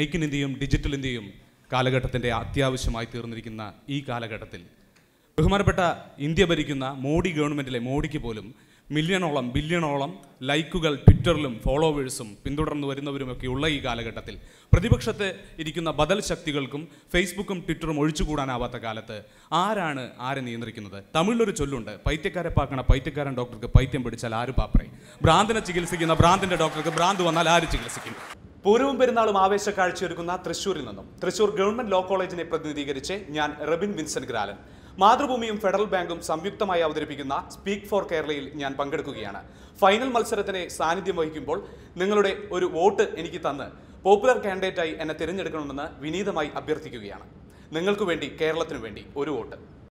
Make in ഇന്ത്യയും digital ഇന്ത്യയും കാലഘട്ടത്തിൻ്റെ അത്യാവശ്യമായി തീർന്നിരിക്കുന്ന ഈ കാലഘട്ടത്തിൽ ബഹുമാനപ്പെട്ട ഇന്ത്യ ഭരിക്കുന്ന മോഡി ഗവൺമെൻറ്റിലെ മോഡിക്ക് പോലും മില്യണോളം ബില്യണോളം ലൈക്കുകൾ ട്വിറ്ററിലും ഫോളോവേഴ്സും പിന്തുടർന്നു വരുന്നവരുമൊക്കെയുള്ള ഈ കാലഘട്ടത്തിൽ പ്രതിപക്ഷത്തെ ഇരിക്കുന്ന ബദൽ ശക്തികൾക്കും ഫേസ്ബുക്കും ട്വിറ്ററും ഒഴിച്ചുകൂടാനാവാത്ത കാലത്ത് ആരാണ് ആരെ നിയന്ത്രിക്കുന്നത്? തമിഴിലൊരു ചൊല്ലുണ്ട്, പൈത്യക്കാരെ പാക്കണ പൈത്യക്കാരൻ ഡോക്ടർക്ക് പൈത്യം പിടിച്ചാൽ ആര് പാപ്പറയും. ഭ്രാന്തിനെ ചികിത്സിക്കുന്ന ഭ്രാന്തിൻ്റെ ഡോക്ടർക്ക് ഭ്രാന്ത് വന്നാൽ ആര് ചികിത്സിക്കും? പൂരവും പെരുന്നാളും ആവേശ കാഴ്ചയൊരുക്കുന്ന തൃശ്ശൂരിൽ നിന്നും തൃശ്ശൂർ ഗവൺമെൻറ് ലോ കോളേജിനെ പ്രതിനിധീകരിച്ച് ഞാൻ റെബിൻ വിൻസെൻ്റ് ഗ്രാലൻ. മാതൃഭൂമിയും ഫെഡറൽ ബാങ്കും സംയുക്തമായി അവതരിപ്പിക്കുന്ന സ്പീക്ക് ഫോർ കേരളയിൽ ഞാൻ പങ്കെടുക്കുകയാണ്. ഫൈനൽ മത്സരത്തിന് സാന്നിധ്യം വഹിക്കുമ്പോൾ നിങ്ങളുടെ ഒരു വോട്ട് എനിക്ക് തന്ന് പോപ്പുലർ കാൻഡിഡേറ്റായി എന്നെ തിരഞ്ഞെടുക്കണമെന്ന് വിനീതമായി അഭ്യർത്ഥിക്കുകയാണ്. നിങ്ങൾക്ക് വേണ്ടി, കേരളത്തിനു വേണ്ടി ഒരു വോട്ട്.